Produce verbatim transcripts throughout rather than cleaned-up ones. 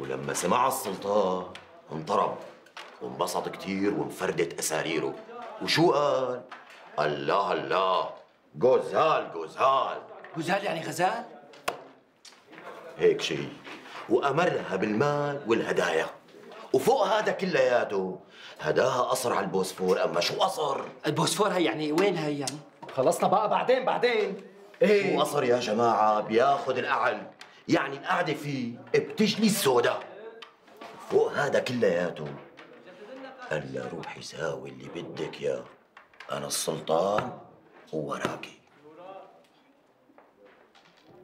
ولما سمعها السلطان انطرب وانبسط كتير وانفردت اساريره. وشو قال؟ الله الله، جوزهال جوزهال. جوزهال يعني غزال؟ هيك شيء. وامرها بالمال والهدايا، وفوق هذا كلياته هداها قصر على البوسفور. اما شو قصر؟ البوسفور هي يعني وين هي يعني؟ خلصنا بقى، بعدين بعدين. ايه شو قصر يا جماعه؟ بياخذ القعل، يعني القعده فيه بتجلي السودا. فوق هذا كلياته قال له روحي ساوي اللي بدك ياه، انا السلطان ووراكي.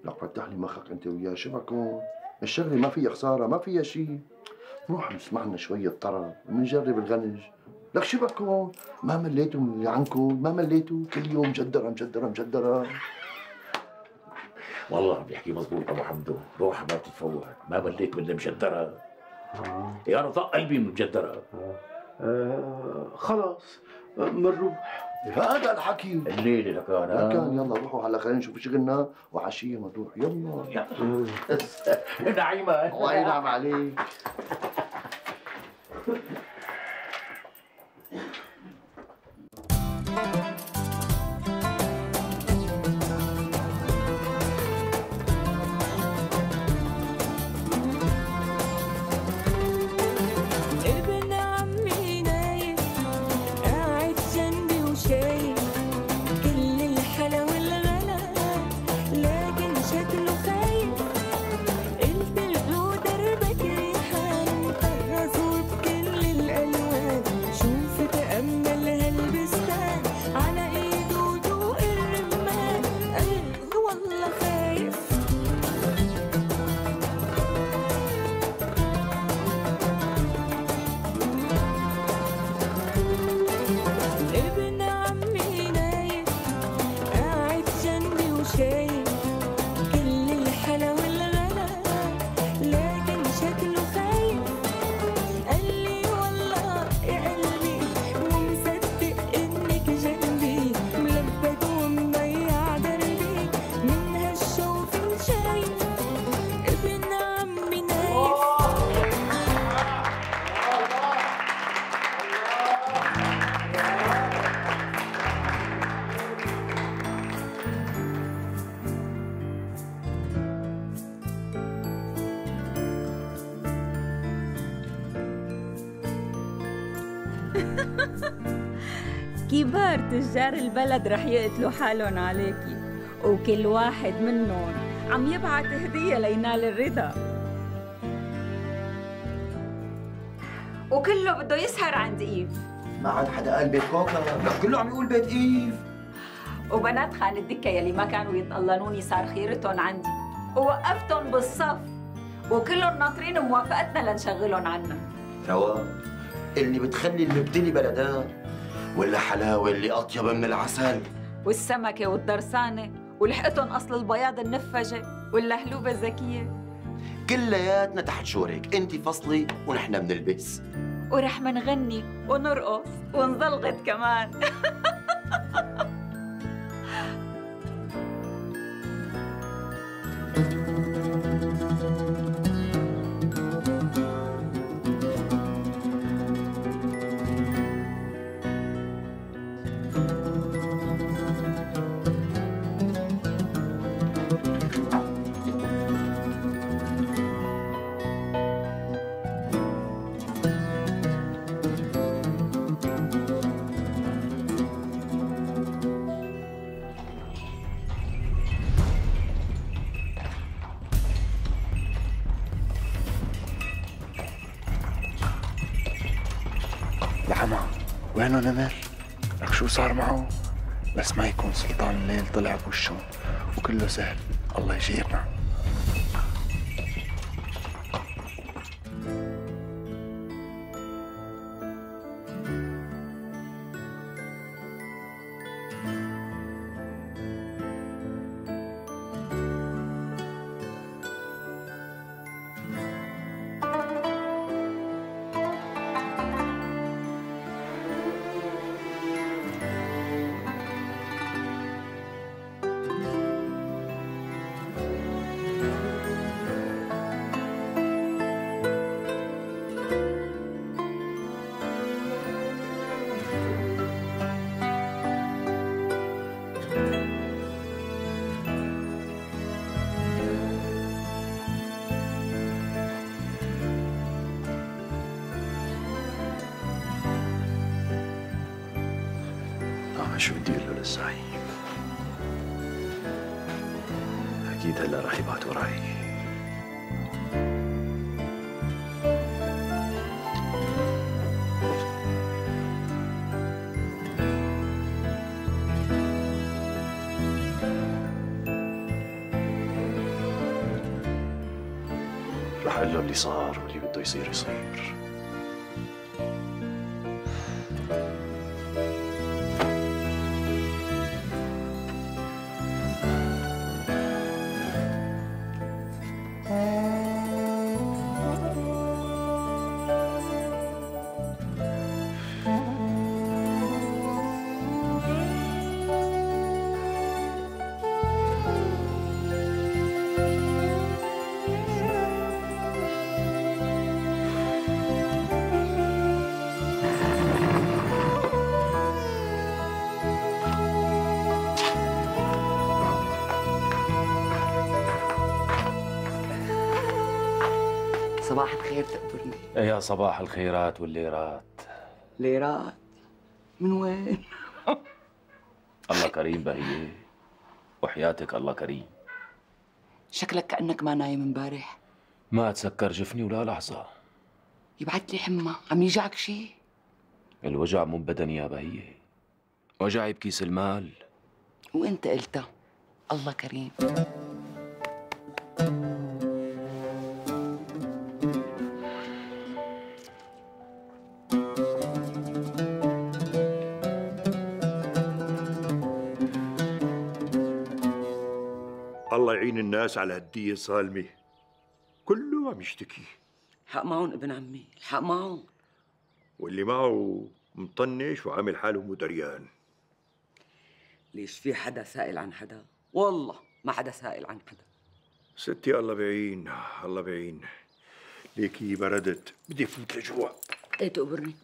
لك فتح لي مخك انت وياه، شبك هون الشغله ما فيها خساره، ما فيها شيء. نروح نسمع لنا شويه طرب ونجرب الغنج. لك شبك هون، ما مليتوا من اللي عندكم؟ ما مليتوا؟ كل يوم مجدره مجدره مجدره. والله بيحكي مضبوط ابو حمدو، روح ما بتتفوت، ما مليت من اللي مجدره. يا رب طق قلبي من المجدره. آه خلاص بنروح. هذا الحكي الليله لك انا كان. يلا روحوا هلا، خلينا نشوف شغلنا وعشيه بنروح. يلا نعيمه. الله ينعم عليك. كبار تجار البلد رح يقتلوا حالهم عليكي، وكل واحد منهم عم يبعت هدية لينال الرضا، وكله بده يسهر عند إيف. ما عاد حدا قال بيت كوكا، كله عم يقول بيت إيف. وبنات خال الدكة يلي ما كانوا يتقلنوني صار خيرتهم عندي، ووقفتهم بالصف، وكلهم ناطرين موافقتنا لنشغلهم عنا. رواق اللي بتخلي المبتلي بلدان، ولا حلاوة اللي أطيب من العسل، والسمكة والدرسانة ولحقتهم أصل البياض النفجة واللهلوبة الذكية. كلياتنا تحت شورك، أنت فصلي ونحن بنلبس، ورح منغني ونرقص ونزلغط كمان. وينه نمر؟ لك شو صار معه؟ بس ما يكون سلطان الليل طلع بوشه وكله سهل، الله يجيرنا. شو بدي له للزعيم؟ اكيد هلا راح يبعت وراي. رح اقول له اللي صار واللي بده يصير يصير. صباح الخير تقدرني يا صباح الخيرات والليرات. ليرات؟ من وين؟ الله كريم بهية، وحياتك الله كريم. شكلك كأنك ما نايم امبارح. ما اتسكر جفني ولا لحظة. يبعت لي حمى، عم يجعك شيء؟ الوجع مو بدني يا بهية، وجعي بكيس المال. وانت قلتها، الله كريم. الله يعين الناس على هالدية الصالمة، كله عم يشتكي. الحق معهم ابن عمي، الحق معهم. واللي معه مطنش وعامل حاله مدريان. ليش في حدا سائل عن حدا؟ والله ما حدا سائل عن حدا. ستي الله بعين، الله بعين. ليكي بردت، بدي فوت لجوا. ايه تقبرني.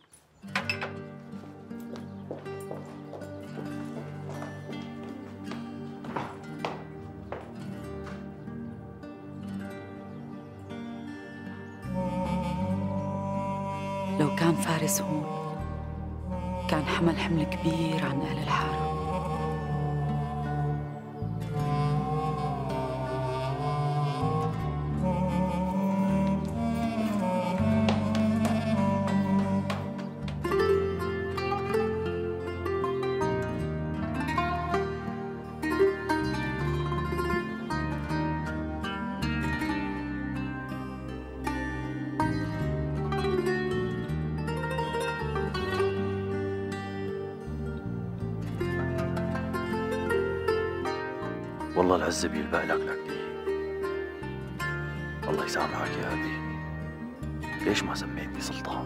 لو كان فارس هون كان حمل حمل كبير عن أهل الحارة. والله العزة بيلبق لك لكدي. الله يسامحك يا أبي، ليش ما سميتني سلطان؟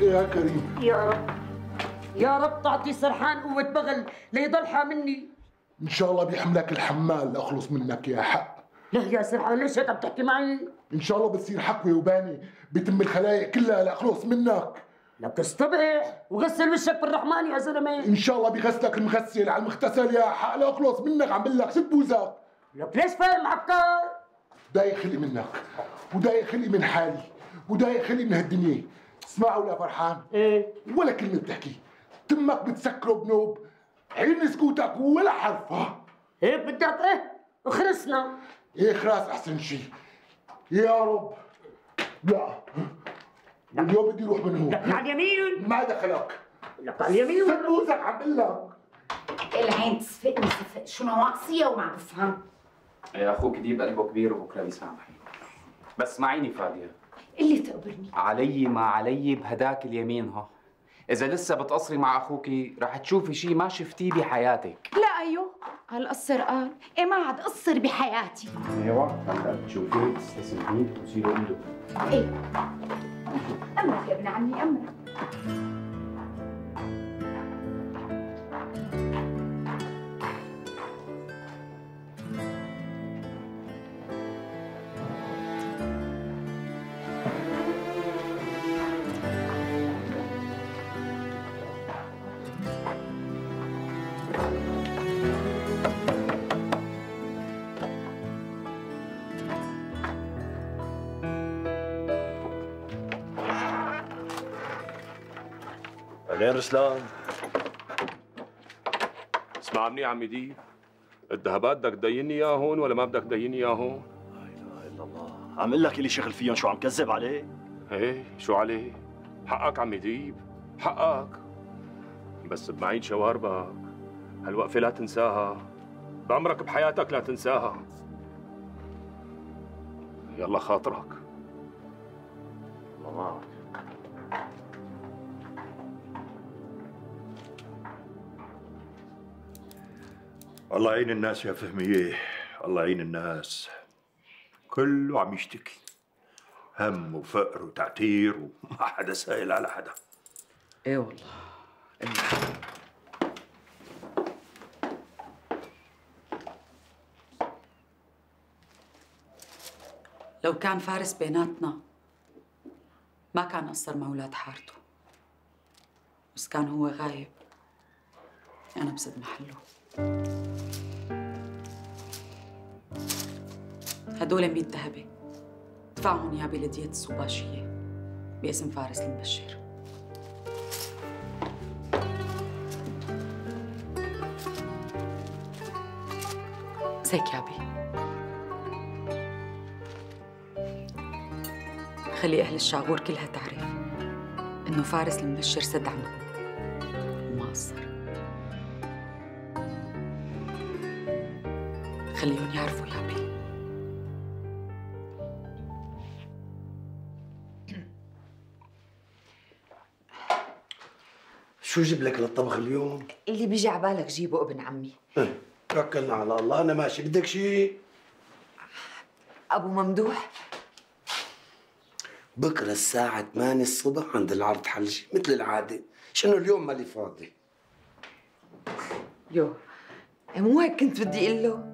يا كريم يا رب يا رب تعطي سرحان قوة بغل ليضل حاملني. إن شاء الله بيحملك الحمال لأخلص منك يا حق. ليه يا سرحان، ليش هيك عم تحكي معي؟ إن شاء الله بتصير حكوة وباني بتم الخلايق كلها لأخلص منك. لا بتستبح وغسل وشك بالرحمن يا زلمه. ان شاء الله بغسلك المغسل على المغتسل يا حق لاخلص منك. عم بقول لك شد بوزك. لك ليش فاهم معكر؟ ضايق خلقي منك وضايق خلقي من حالي وضايق خلقي من هالدنيا. اسمعوا يا فرحان، ايه ولا كلمه بتحكي، تمك بتسكره بنوب، عين سكوتك ولا حرف. ها ايه بدك؟ ايه اخرسنا. ايه خلاص احسن شيء يا رب. لا اليوم بدي يروح من هون. لك على اليمين. ما دخلك. لك على اليمين. سد وزك عم بقول لك. العين تصفقني صفق، شو نواقصية وما عم بفهم. يا اخوك ديب قلبه كبير وبكره بيسامحني. بس اسمعيني فادية. اللي تقبرني. علي ما علي بهداك اليمين ها. إذا لسه بتقصري مع اخوكي رح تشوفي شيء ما شفتيه بحياتك. لا ايوه، هالقصر قال، إيه ما عاد قصر بحياتي. ايوه، هلا بتشوفيه بتستسلميه وتصيري قلبه. ايه. أمرك يا ابن عمي أمرك. أهلين رسلان. اسمع مني يا عمي ديب، الذهبات بدك تديني اياه هون ولا ما بدك تديني اياه هون؟ لا اله الا الله، عم اقول لك الي شغل فيهم، شو عم كذب عليه؟ ايه شو عليه؟ حقك عمي ديب، حقك، بس بمعيد شواربك، هالوقفة لا تنساها، بعمرك بحياتك لا تنساها. يلا خاطرك. الله معك. الله يعين الناس يا فهمية، الله يعين الناس. كله عم يشتكي، هم وفقر وتعتير وما حدا سائل على حدا. ايه والله. إيه. لو كان فارس بيناتنا ما كان قصر مع اولاد حارته، بس كان هو غايب، انا بسد محله. هدول مية ذهبة دفعهم يا بلدية السباشية باسم فارس المبشر. زيك يا بي، خلي أهل الشاغور كلها تعرف إنه فارس المبشر سد عنهم وما قصر. خليهم يعرفوا يا بي. شو جيب لك للطبخ اليوم؟ اللي بيجي عبالك جيبه ابن عمي. توكلنا على الله، أنا ماشي. بدك شيء؟ أبو ممدوح؟ بكره الساعة ثمانية الصبح عند العرض حلجي مثل العادة، شنو اليوم مالي فاضي. يو مو هيك كنت بدي اقول له.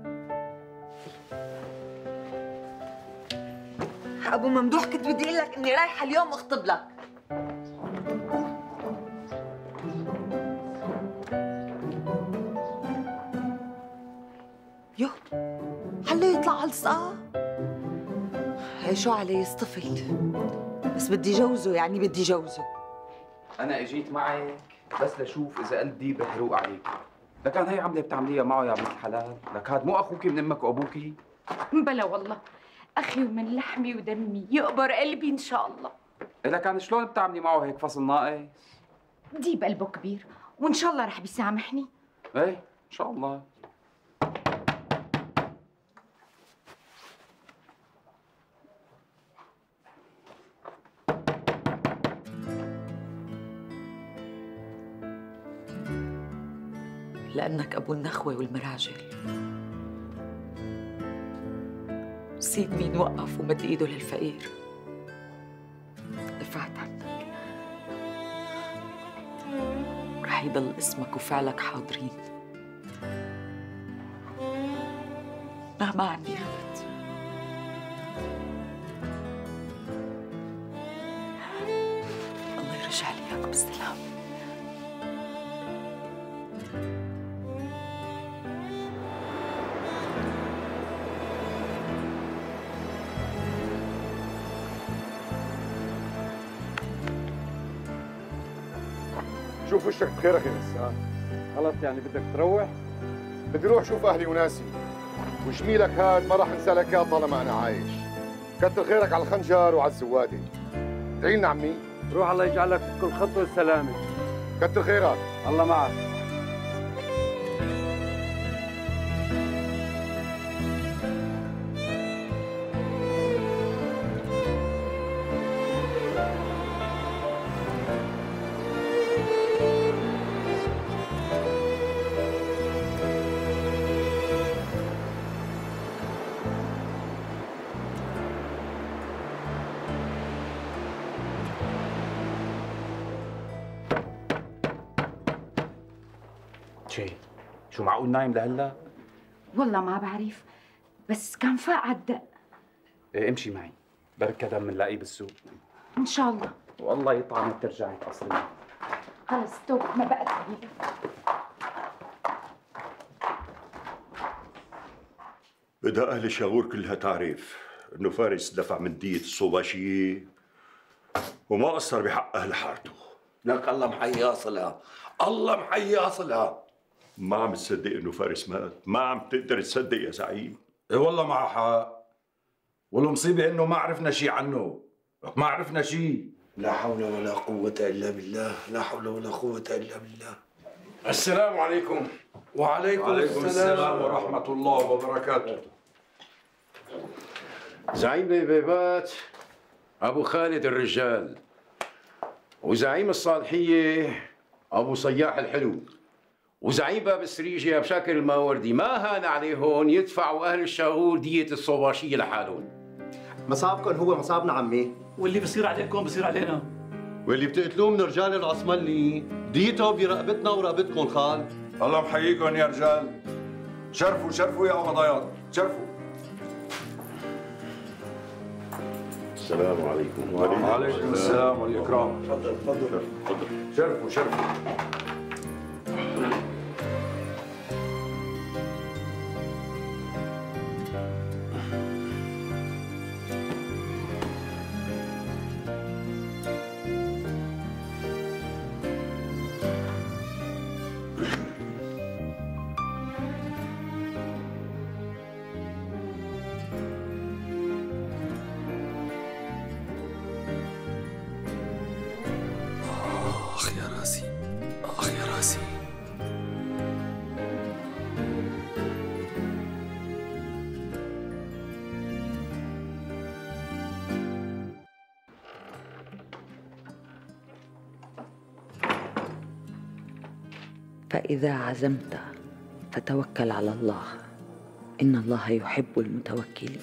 أبو ممدوح كنت بدي اقول لك إني رايحة اليوم أخطب لك. يو هلا يطلع على الساعة؟ شو عليه اصطفلت، بس بدي جوزه، يعني بدي جوزه. انا اجيت معك بس لشوف اذا قلبي بحروق عليك، لك هي عمله بتعمليها معه يا بنت الحلال، لك هاد مو اخوكي من امك وابوكي؟ بلا والله، اخي ومن لحمي ودمي، يقبر قلبي ان شاء الله. لك عن شلون بتعملي معه هيك فصل ناقص؟ ديب قلبه كبير وان شاء الله رح بيسامحني. ايه ان شاء الله. لأنك أبو النخوة والمراجل. نسيت مين وقف ومد إيده للفقير. دفعت عنك. رح يضل اسمك وفعلك حاضرين. مهما عندي غلط. الله يرجع لي إياك بالسلامة. شوف وشك بخيرك يا غسان. خلص يعني بدك تروح؟ بدي روح شوف اهلي وناسي، وجميلك هاد ما راح انسى لك اياه طالما انا عايش. كتر خيرك على الخنجر وعلى الزواده. ادعي لنا عمي. روح الله يجعلك كل خطوه سلامه. كتر خيرك. الله معك. شي شو معقول نايم لهلا؟ والله ما بعرف، بس كان فاق على الدق. ايه امشي معي، بركة دم بنلاقيه بالسوق ان شاء الله. والله يطعمك ترجعي اصلا. خلص توب ما بقى تهيئ. بدها اهل الشاغور كلها تعرف انه فارس دفع مندية الصوباشية وما قصر بحق اهل حارته. لك الله محيي اصلها، الله محيي اصلها. ما عم تصدق انه فارس مات، ما عم تقدر تصدق يا زعيم. اي والله معه حق، والمصيبه انه ما عرفنا شيء عنه، ما عرفنا شيء. لا حول ولا قوة إلا بالله، لا حول ولا قوة إلا بالله. السلام عليكم. وعليكم, وعليكم السلام, السلام ورحمة الله وبركاته. زعيم بيبات أبو خالد الرجال، وزعيم الصالحية أبو صياح الحلو، وزعيم باب السريجة أبو شاكر الماوردي، ما هان عليهم يدفعوا أهل الشاغور دية الصواشية لحالهم. مصابكم هو مصابنا عمي، واللي بصير عليكم بصير علينا، واللي بتقتلوه من رجال العصملي ديته برقبتنا ورقبتكم. خال الله محييكم يا رجال، شرفوا شرفوا يا قضايات، شرفوا. السلام عليكم. وعليكم, وعليكم السلام والاكرام. تفضل تفضل تفضل، شرفوا شرفوا. فإذا عزمت فتوكل على الله، إن الله يحب المتوكلين.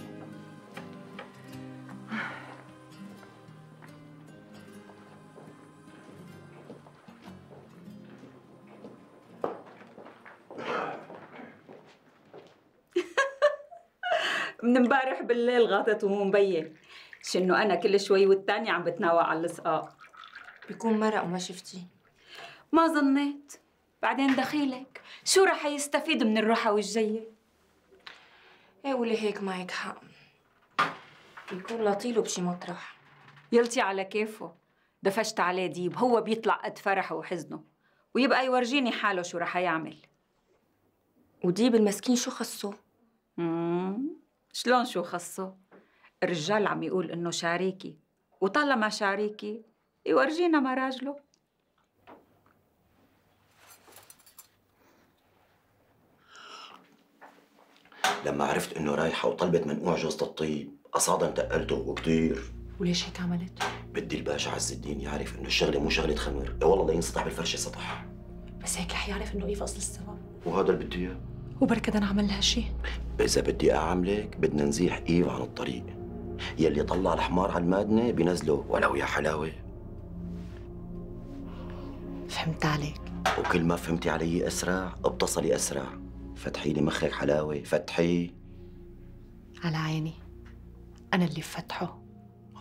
من امبارح بالليل غاطت ومبين شنو أنا كل شوي والتانية عم بتناوى على السقاق. بيكون مرق وما شفتي. ما ظنيت. بعدين دخيلك شو رح يستفيد من الروحة والجية؟ ايه ولي هيك معك حق، بيكون لطيله بشي مطرح. يلطي على كيفه، دفشت عليه ديب، هو بيطلع قد فرحه وحزنه ويبقى يورجيني حاله شو رح يعمل. وديب المسكين شو خصه؟ اممم شلون شو خصه؟ الرجال عم يقول انه شاريكي، وطالما شاريكي يورجينا مراجله. لما عرفت انه رايحه وطلبت منقوع جوزة الطيب قصادا تقلته وكتير. وليش هيك عملت؟ بدي الباشا عز الدين يعرف انه الشغله مو شغله خمر، اي والله لينسطح بالفرشه سطح. بس هيك رح يعرف انه ايف اصل السبب. وهذا اللي بدي اياه. وبركض انا اعمل لها شيء؟ اذا بدي اعملك بدنا نزيح ايف عن الطريق. يلي طلع الحمار على المادنه بنزله ولو يا حلاوه. فهمت عليك. وكل ما فهمتي علي اسرع ابتصلي اسرع. فتحي لي مخك حلاوه، فتحي. على عيني، انا اللي بفتحه.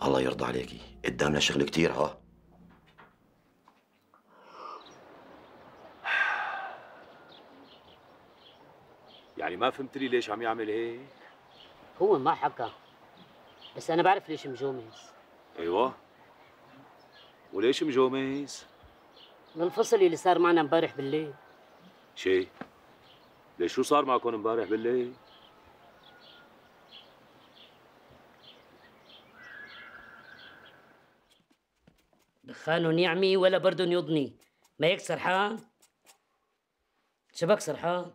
الله يرضى عليكي، قدامنا شغل كتير. ها يعني ما فهمت لي ليش عم يعمل هيك؟ هو ما حكى، بس انا بعرف ليش مجومز. ايوه وليش مجومز؟ من الفصل اللي صار معنا امبارح بالليل. شي ليش شو صار معكم امبارح بالليل؟ دخانهم يعمي ولا بردهم يضني، ما هيك سرحان؟ شبك سرحان؟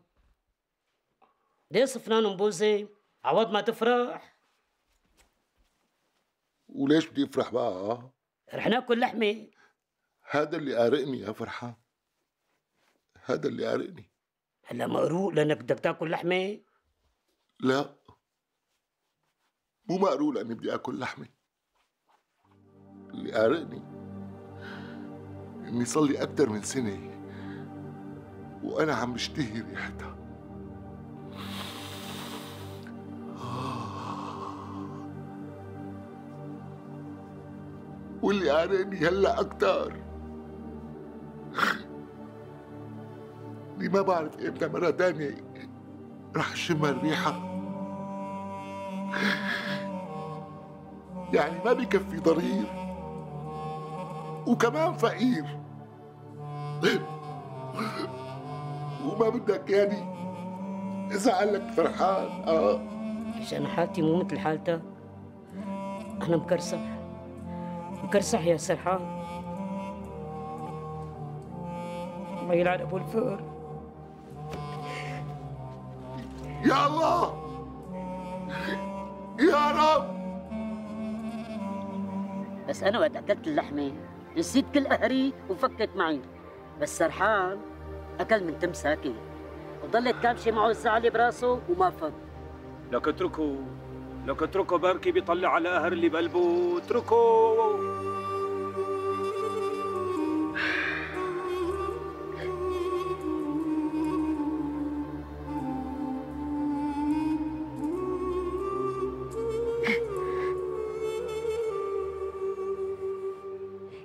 ليه صفنان ومبوزه؟ عوض ما تفرح؟ وليش بدي افرح بقى؟ رح ناكل لحمه. هذا اللي قارقني يا فرحان، هذا اللي قارقني. هلا مقروق لانك بدك تاكل لحمه؟ لا مو مقروق لاني بدي اكل لحمه، اللي قارقني اني صار لي اكثر من سنه وانا عم بشتهي ريحتها. واللي قارقني هلا اكثر ما بعرف امتى مرة تانية رح شم الريحة. يعني ما بكفي ضرير وكمان فقير. وما بدك يعني إذا قال لك فرحان آه عشان حالتي مو مثل حالتها. أنا مكرصح مكرصح يا سرحان، الله يلعن أبو الفقر. يا الله يا رب. بس أنا وقت أكلت اللحمة نسيت كل قهري وفكت معي، بس سرحان أكل من تمساكي وضلت كابشة معه الزعلة براسه وما فض. لك اتركه لك اتركه، بركي بيطلع على قهر اللي بقلبه، اتركه.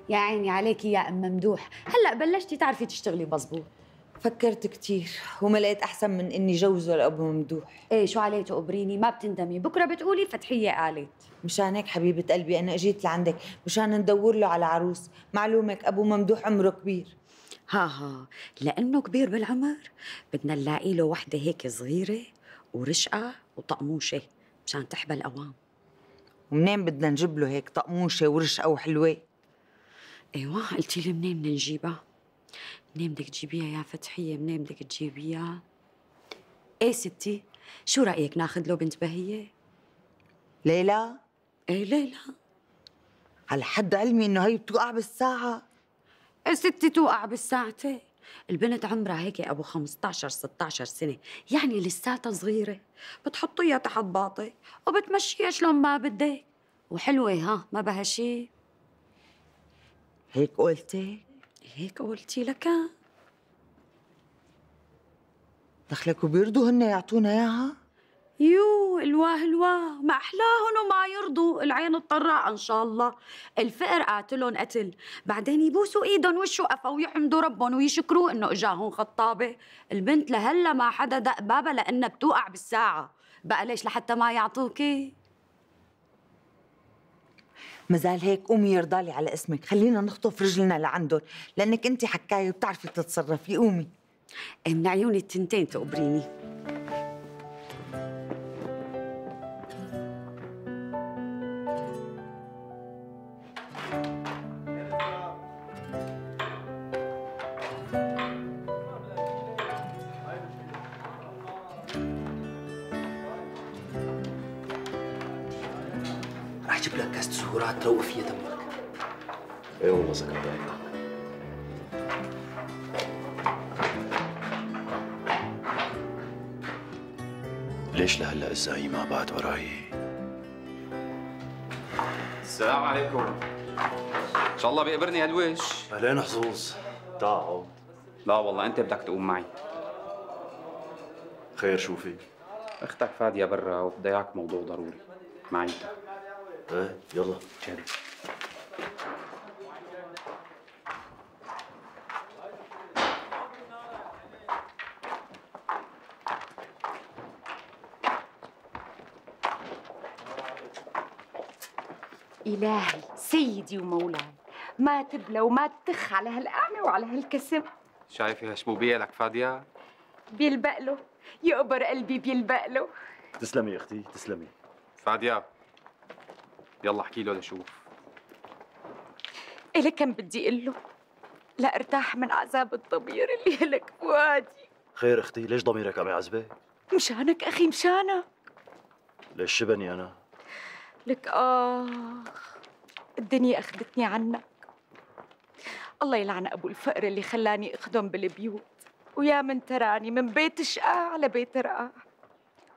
يا عيني عليكي يا أم ممدوح، هلأ بلشتي تعرفي تشتغلي مظبوط. فكرت كتير وما لقيت أحسن من إني جوز لأبو ممدوح. إيه شو عليه تقبريني، ما بتندمي، بكرة بتقولي فتحية قالت. مشان هيك حبيبة قلبي أنا أجيت لعندك مشان ندور له على عروس، معلومك أبو ممدوح عمره كبير. ها ها لأنه كبير بالعمر بدنا نلاقي له وحدة هيك صغيرة ورشقة وطقموشة مشان تحبى الأوام. ومنين بدنا نجيب له هيك طقموشة ورشقة وحلوة؟ ايوه قلتي لي منين بدنا نجيبها؟ منين بدك تجيبيها يا فتحيه؟ منين بدك تجيبيها؟ ايه ستي شو رايك ناخذ له بنت بهيه؟ ليلى؟ ايه ليلى. على حد علمي انه هي بتوقع بالساعه. ايه ستي توقع بالساعتين، البنت عمرها هيك ابو خمسطعش ستطعش سنه، يعني لساتها صغيره، بتحطيها تحت باطي وبتمشيها شلون ما بدك، وحلوه ها ما بها شيء. هيك قلتي؟ هيك قلتي لك. دخلك وبيرضوا هن يعطونا اياها؟ يو الواه الواه، ما احلاهن وما يرضوا، العين الطراء ان شاء الله، الفقر قاتلهم قتل، بعدين يبوسوا ايدهم والشقفة ويحمدوا ربهم ويشكروا انه اجاهم خطابة، البنت لهلا ما حدا دق بابها لانها بتوقع بالساعة، بقى ليش لحتى ما يعطوكي؟ مازال هيك قومي يرضالي على اسمك، خلينا نخطف رجلنا لعندهم، لأنك أنت حكاية وبتعرفي تتصرفي، قومي. من عيوني التنتين تقبريني. تروق فيها دمك. ايه والله ذكرت عينك. ليش لهلا الزعيم ما بعد وراي؟ السلام عليكم. ان شاء الله بيقبرني هالوش. اهلين حظوظ. تعال. لا والله انت بدك تقوم معي. خير شو في؟ اختك فاديه برا وبضيعك موضوع ضروري. معي ايه يلا جانب. إلهي سيدي ومولاي ما تبلى وما تتخ على هالقعمة وعلى هالكسم. شايفة هالشبوبية لك فادية؟ بيلبق له يقبر قلبي بيلبق له. تسلمي يا أختي تسلمي. فادية يلا احكي له لشوف. إلك كم بدي اقول له لارتاح من عذاب الضمير اللي لك فؤادي. خير اختي ليش ضميرك عم يعذبك؟ مشانك اخي مشانك. ليش شبني انا؟ لك اه الدنيا اخذتني عنك. الله يلعن ابو الفقر اللي خلاني اخدم بالبيوت، ويا من تراني من بيت شقاع على بيت رقاع،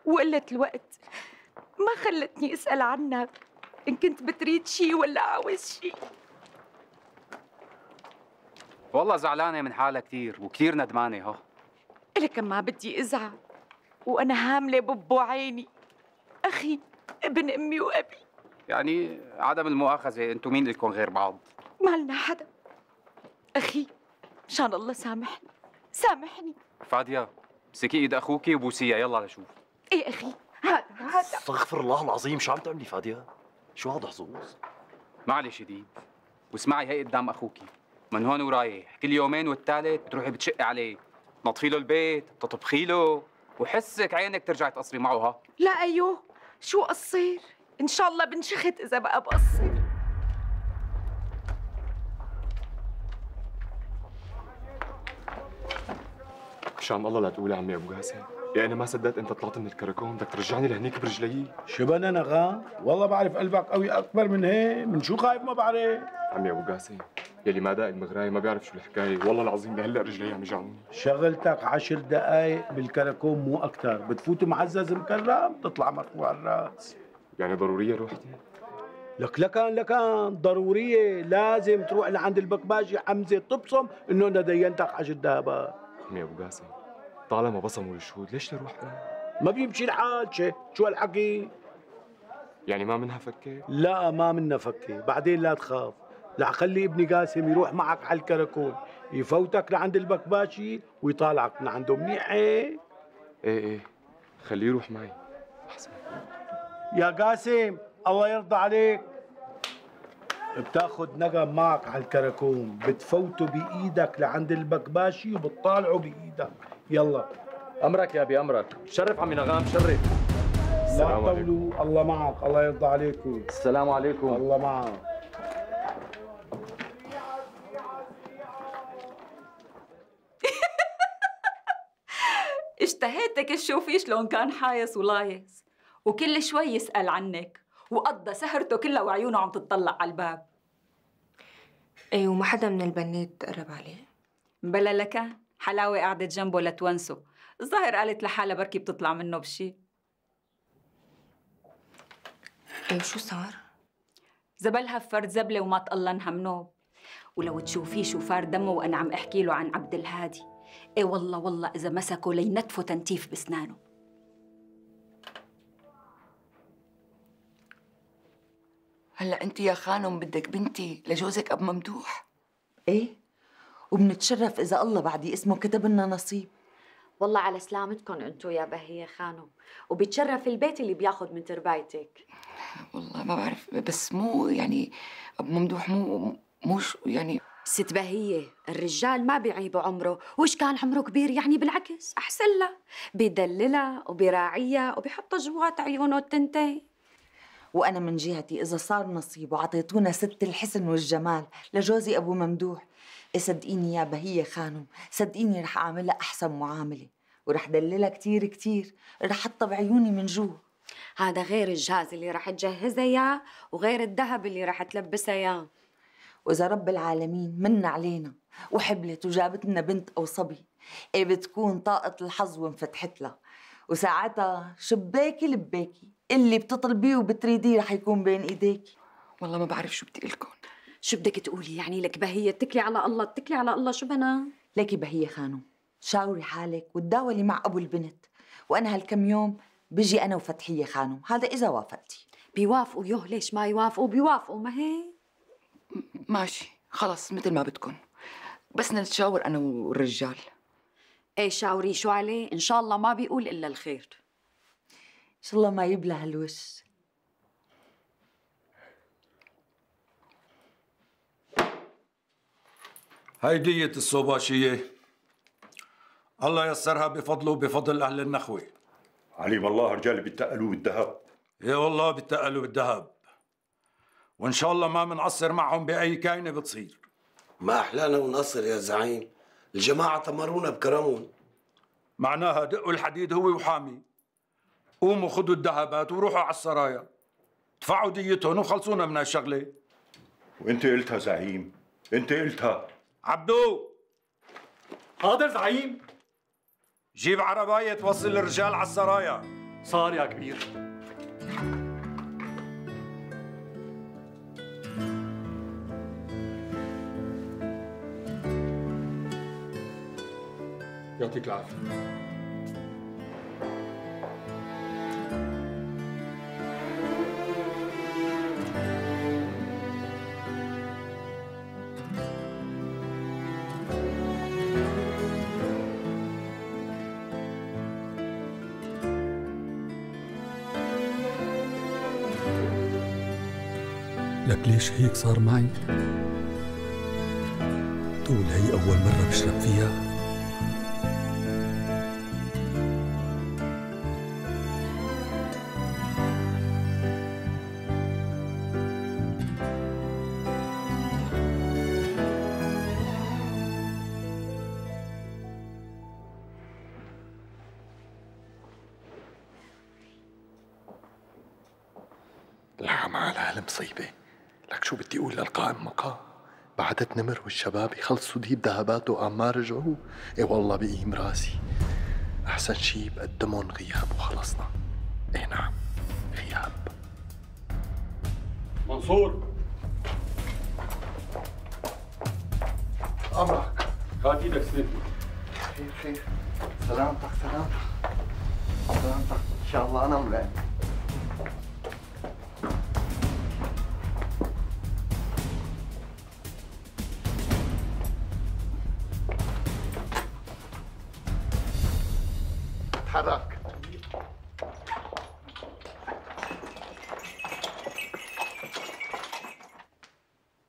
وقلة الوقت ما خلتني اسال عنك إن كنت بتريد شي ولا عاوز شي. والله زعلانة من حالها كتير وكتير ندمانة. ها إلك ما بدي أزعل وأنا هاملة ببو عيني أخي ابن أمي وأبي. يعني عدم المؤاخذة أنتم مين لكم غير بعض؟ مالنا حدا أخي، مشان الله سامحني سامحني. فادية امسكي إيد أخوكي وبوسيها يلا لشوف. إيه أخي هذا هذا. استغفر الله العظيم شو عم تعملي فادية؟ شو هاد حظوظ؟ معلش شديد واسمعي هي قدام اخوكي من هون ورايح كل يومين والثالث بتروحي بتشقي عليه، نطفي له البيت، تطبخي له، وحسك عينك ترجعي تقصري معه. ها لا ايوه، شو قصير؟ ان شاء الله بنشخت اذا بقى بقصر. شام الله لا تقولي عمي ابو قاسم، يا انا ما صدقت انت طلعت من الكركون، بدك ترجعني لهنيك برجلي. شو بدنا نغا؟ والله بعرف قلبك قوي اكبر من هيك، من شو خايف؟ ما بعرف عمي ابو قاسم، يلي ما داق المغرايه ما بيعرف شو الحكايه، والله العظيم لهلا رجلي عم يجعوني. شغلتك عشر دقائق بالكركون مو اكثر، بتفوت معزز مكرم بتطلع مرفوع الراس. يعني ضروريه روحتي؟ لك لكان لكان ضروريه، لازم تروح لعند البكباجي حمزه تبصم انه انا دينتك عشر دقائق. عمي ابو قاسم، طالما بصموا الشهود ليش لروح انا؟ ما بيمشي الحال. شي شو هالحكي؟ يعني ما منها فكه؟ لا ما منها فكه. بعدين لا تخاف، رح خلي ابني قاسم يروح معك على الكركون، يفوتك لعند البكباشي ويطالعك من عنده. منيح ايه؟ ايه ايه خليه يروح معي احسن. يا قاسم الله يرضى عليك، بتاخد نغم معك على الكركون، بتفوته بايدك لعند البكباشي وبتطالعه بايدك. يلا امرك يا ابي امرك. شرف عمي نغام، شرف. السلام عليكم. الله معك، الله يرضى عليكم. السلام عليكم. الله معك. اشتهيتك تشوفي شلون كان حايص ولايص، وكل شوي يسأل عنك، وقضى سهرته كلها وعيونه عم تتطلع على الباب. ايه وما حدا من البنات قرب عليه؟ بلا لكان، حلاوه قعدت جنبه لتونسه، الظاهر قالت لحالها بركي بتطلع منه بشي. ايه شو صار؟ زبلها بفرد زبله وما تقلنها منوب، ولو تشوفيه شو فار دمه وانا عم احكي له عن عبد الهادي. ايه والله والله اذا مسكه لينتفه تنتيف باسنانه. هلا انت يا خانم بدك بنتي لجوزك اب ممدوح؟ ايه وبنتشرف اذا الله بعدي اسمه كتب لنا نصيب. والله على سلامتكم انتو يا بهيه خانم، وبتشرف البيت اللي بياخذ من تربايتك. والله ما بعرف، بس مو يعني اب ممدوح مو مو يعني ست بهيه، الرجال ما بيعيبوا عمره، وش كان عمره كبير يعني، بالعكس احسن لها، بيدللها وبيراعيها وبيحطها جوات عيونه التنتين. وأنا من جهتي إذا صار نصيب وعطيتونا ست الحسن والجمال لجوزي أبو ممدوح، صدقيني يا بهية خانم، صدقيني رح أعملها أحسن معاملة، ورح دللها كتير كتير، رح حطها بعيوني من جوا. هذا غير الجهاز اللي رح تجهزها إياه، وغير الذهب اللي رح تلبسها إياه. وإذا رب العالمين من علينا وحبلت وجابت لنا بنت أو صبي، إيه بتكون طاقة الحظ وانفتحت لها، وساعتها شباكي لباكي اللي بتطلبيه وبتريديه رح يكون بين ايديك. والله ما بعرف شو بدي لكم. شو بدك تقولي يعني لك بهيه؟ اتكلي على الله، اتكلي على الله. شو بنا؟ لكي بهيه خانم، شاوري حالك وتداولي مع ابو البنت، وانا هالكم يوم بجي انا وفتحيه خانم، هذا اذا وافقتي. بيوافقوا يوه، ليش ما يوافقوا؟ بيوافقوا ما هي؟ ماشي خلص مثل ما بدكم، بس نتشاور انا والرجال. ايه شاوري شو عليه، ان شاء الله ما بيقول الا الخير. إن شاء الله ما يبلى هالوش. هاي دية الصوباشية، الله يسرها بفضله وبفضل أهل النخوة. عليم الله رجال بيتقلوا بالذهب. إيه والله بيتقلوا بالذهب، وإن شاء الله ما منقصر معهم بأي كاينة بتصير. ما أحلانا ونقصر يا زعيم، الجماعة طمرونا بكرمهم. معناها دقوا الحديد هو وحامي، قوموا خذوا الذهبات وروحوا على السرايا، دفعوا ديتهم وخلصونا من هالشغله. وانت قلتها زعيم، انت قلتها. عبدو. حاضر زعيم. جيب عربايه توصل الرجال على السرايا. صار يا كبير. يعطيك العافيه. لك ليش هيك صار معي؟ بتقول هي أول مرة بشرب فيها؟ لحم على هالمصيبة، لك شو بدي أقول للقائم مقام؟ بعدت نمر والشباب يخلصوا ديب ذهباته وعم ما رجعوا، إيه والله بقيم راسي. أحسن شي بقدمهم غياب وخلصنا. إيه نعم، غياب. منصور، أمرك. هات إيدك سندني. خير خير، سلامتك سلامتك سلامتك، إن شاء الله أنا ملائم. تحرك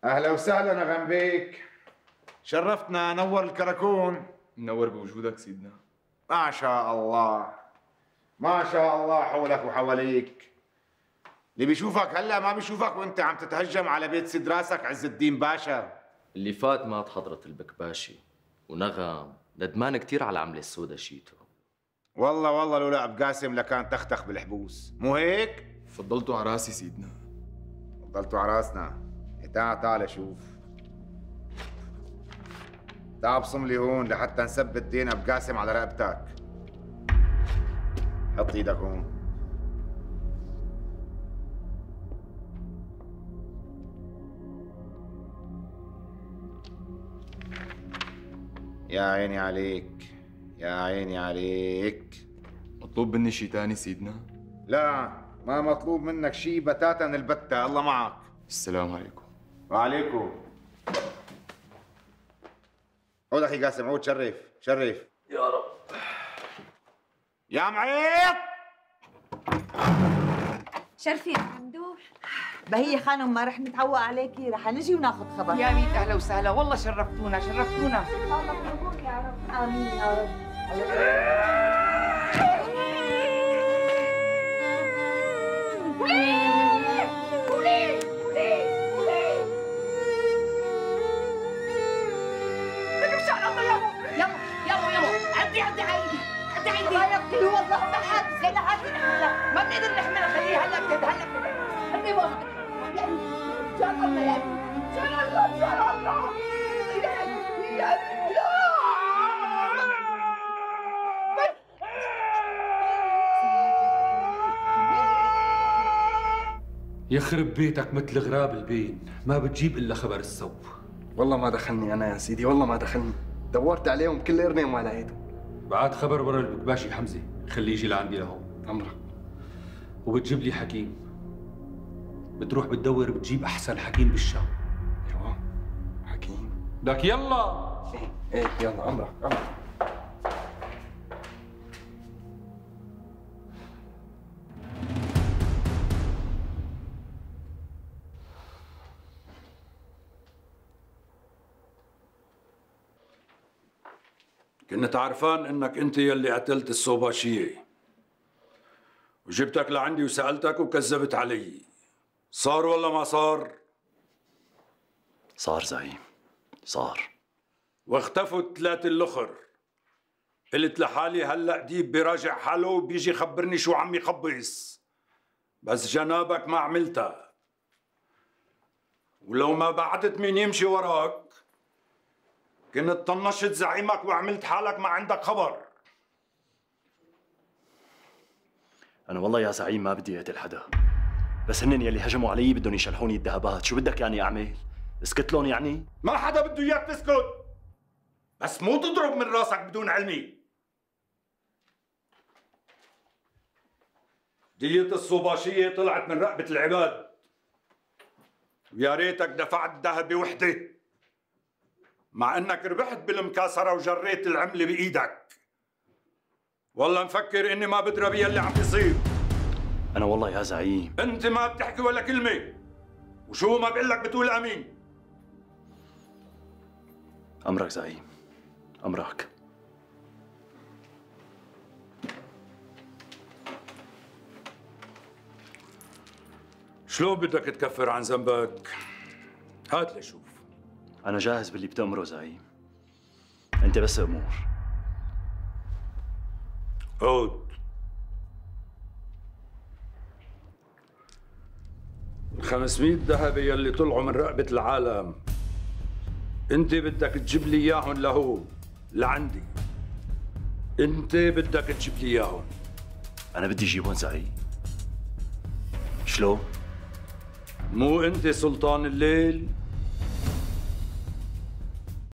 اهلا وسهلا يا غنبيك، شرفتنا. نور الكركون. منور بوجودك سيدنا. ما شاء الله ما شاء الله، حولك وحواليك اللي بيشوفك هلا ما بيشوفك وانت عم تتهجم على بيت سيد راسك عز الدين باشا. اللي فات مات حضرة البكباشي ونغم، ندمان كثير على العملة السوداء شيته. والله والله لولا ابو قاسم لكان تختخ بالحبوس، مو هيك؟ فضلتوا على راسي سيدنا. فضلتوا على راسنا؟ تعال تعال شوف. تعال ابصم لي هون لحتى نثبت دين ابو قاسم على رقبتك. حط ايدك هون. يا عيني عليك يا عيني عليك. مطلوب مني شي تاني سيدنا؟ لا، ما مطلوب منك شي بتاتا البتة. الله معك. السلام عليكم. وعليكم. عود اخي قاسم، عود. شرف شرف يا رب. يا معيط شرفي يا ممدوح. بهية خانم ما رح نتعوق عليكي، رح نجي وناخذ خبر. يا ميت اهلا وسهلا، والله شرفتونا شرفتونا. الله مبروك يا رب. امين يا رب. ما بنقدر نحملها، خليها هلا بتتهلك. خليه والله ان شاء الله يا ابني، ان شاء الله ان شاء الله يا ابني. لا يخرب بيتك مثل غراب البين، ما بتجيب الا خبر السوء. والله ما دخلني انا يا سيدي، والله ما دخلني. دورت عليهم كل قرنين وما لقيتهم. بعد خبر ورا البكباشي حمزه، خليه يجي لعندي لهون. امرك. وبتجيب لي حكيم. بتروح بتدور بتجيب احسن حكيم بالشام. ايوه حكيم. بدك يلا. ايه ايه يلا. امرك امرك. كنت عرفان انك انت يلي قتلت الصوباشيه، وجبتك لعندي وسالتك وكذبت علي. صار ولا ما صار؟ صار زعيم صار. واختفوا الثلاثه الاخر. قلت لحالي هلا ديب بيراجع حاله وبيجي يخبرني شو عم يخبص، بس جنابك ما عملتها. ولو ما بعدت مين يمشي وراك كنت طنشت زعيمك وعملت حالك ما عندك خبر. أنا والله يا زعيم ما بدي أقتل حدا، بس هنن يلي هجموا علي بدهم يشلحوني الذهبات. شو بدك يعني أعمل؟ اسكت لهم يعني؟ ما حدا بده إياك تسكت، بس مو تضرب من راسك بدون علمي. دية الصوباشية طلعت من رقبة العباد، ويا ريتك دفعت ذهبي وحدة مع انك ربحت بالمكاسره وجريت العمله بايدك. والله مفكر اني ما بضرب يلي عم بيصيب. انا والله يا زعيم انت ما بتحكي ولا كلمه، وشو ما بقول لك بتقول امين. أمرك زعيم، أمرك. شلون بدك تكفر عن ذنبك؟ هات لشوف. أنا جاهز باللي بتأمره زعيم. أنت بس أمور. عود. الخمسمية ذهب يلي طلعوا من رقبة العالم، أنت بدك تجيب لي إياهم لهو، لعندي. أنت بدك تجيب لي إياهم. أنا بدي أجيبهم زعيم. شلون؟ مو أنت سلطان الليل؟